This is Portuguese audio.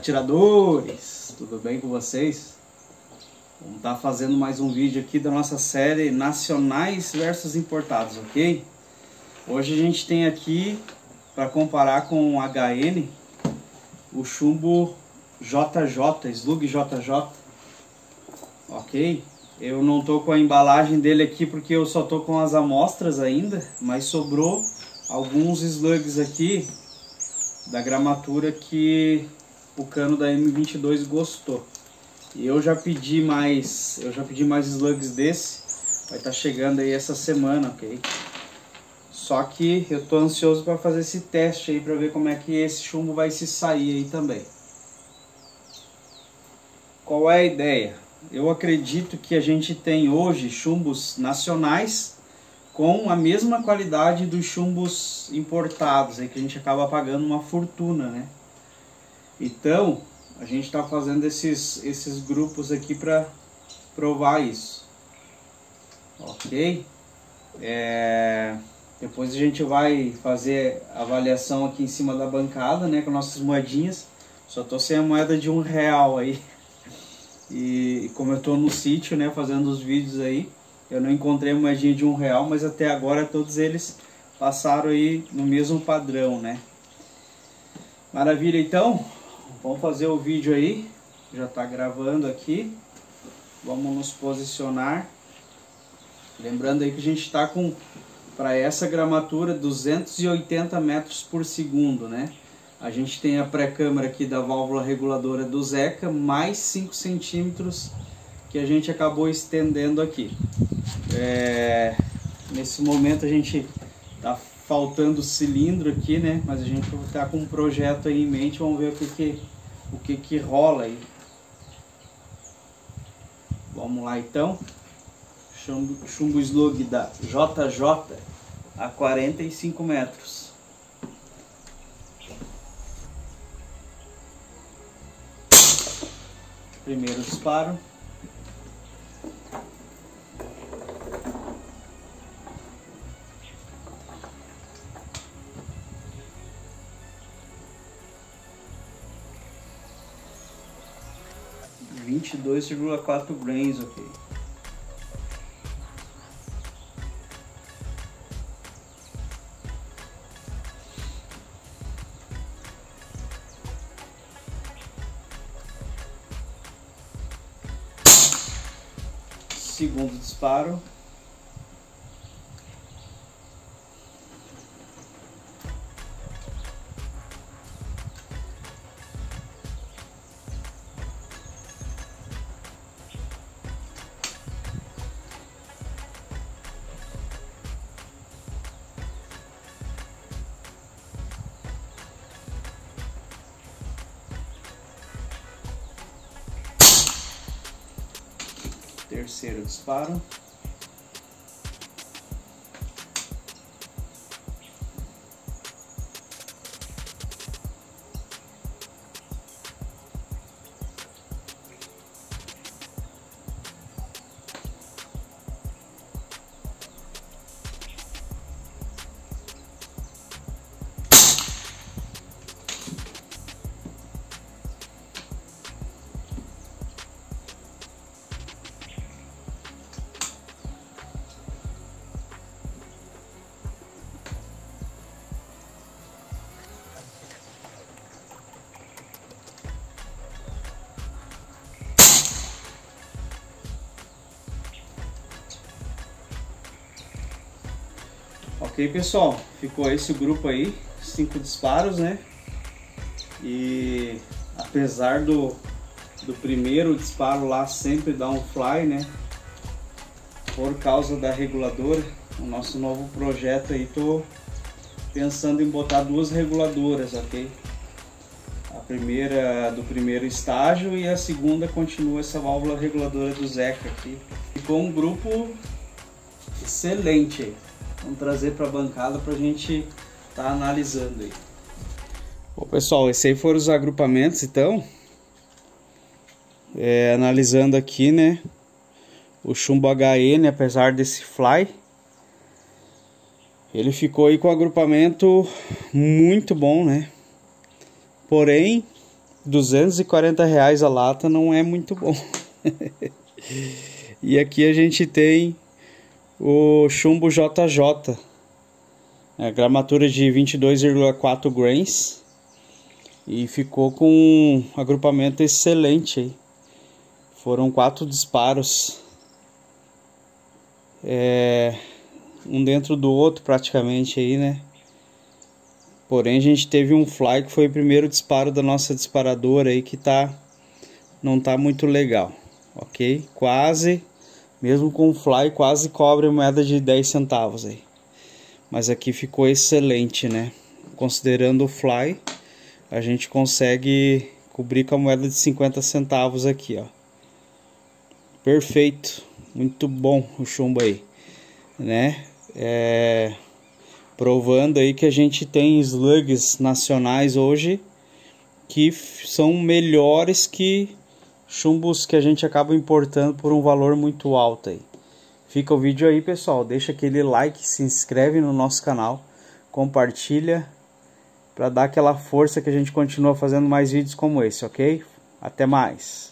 atiradores, tudo bem com vocês? Vamos estar fazendo mais um vídeo aqui da nossa série Nacionais versus Importados, ok? Hoje a gente tem aqui, para comparar com o HN, o chumbo JJ, Slug JJ, ok? Eu não tô com a embalagem dele aqui porque eu só tô com as amostras ainda, mas sobrou alguns slugs aqui da gramatura que o cano da M22 gostou. E eu já pedi mais slugs desse, vai estar chegando aí essa semana, ok? Só que eu tô ansioso para fazer esse teste aí, para ver como é que esse chumbo vai se sair aí também. Qual é a ideia? Eu acredito que a gente tem hoje chumbos nacionais com a mesma qualidade dos chumbos importados, aí que a gente acaba pagando uma fortuna, né? Então, a gente está fazendo esses grupos aqui para provar isso. Ok? Depois a gente vai fazer a avaliação aqui em cima da bancada, né? Com nossas moedinhas. Só tô sem a moeda de R$1 aí. E como eu tô no sítio, né? Fazendo os vídeos aí. Eu não encontrei uma moedinha de R$1, mas até agora todos eles passaram aí no mesmo padrão, né? Maravilha, então. Vamos fazer o vídeo aí. Já tá gravando aqui. Vamos nos posicionar. Lembrando aí que a gente tá com, para essa gramatura, 280 metros por segundo, né? A gente tem a pré-câmara aqui da válvula reguladora do Zeca, mais 5 centímetros que a gente acabou estendendo aqui. Nesse momento a gente tá faltando cilindro aqui, né? Mas a gente tá com um projeto aí em mente, vamos ver o que que rola aí. Vamos lá então. Chumbo slug da JJ a 45 metros. Primeiro disparo. Vinte e 2,4 grains, ok. Segundo disparo. 3º disparo. 3, pessoal, ficou esse grupo aí, 5 disparos, né? E apesar do primeiro disparo lá sempre dar um fly, né? Por causa da reguladora, o nosso novo projeto aí, tô pensando em botar 2 reguladoras, ok? A primeira do primeiro estágio e a segunda continua essa válvula reguladora do Zeca aqui. Ficou um grupo excelente aí. Vamos trazer para a bancada para a gente estar analisando aí. Bom, pessoal, esses aí foram os agrupamentos, então. Analisando aqui, né? O chumbo HN, apesar desse fly, ele ficou aí com o agrupamento muito bom, né? Porém, R$240 a lata não é muito bom. E aqui a gente tem o chumbo JJ, a gramatura de 22,4 grains, e ficou com um agrupamento excelente aí. Foram 4 disparos, um dentro do outro praticamente aí, né? Porém a gente teve um fly que foi o primeiro disparo da nossa disparadora aí, que não tá muito legal, ok? Quase, mesmo com o fly, quase cobre a moeda de 10 centavos aí. Mas aqui ficou excelente, né? Considerando o fly, a gente consegue cobrir com a moeda de 50 centavos aqui, ó. Perfeito, muito bom o chumbo aí, né? Provando aí que a gente tem slugs nacionais hoje que são melhores que chumbos que a gente acaba importando por um valor muito alto aí. Fica o vídeo aí, pessoal, deixa aquele like, se inscreve no nosso canal, compartilha para dar aquela força que a gente continua fazendo mais vídeos como esse, ok? Até mais!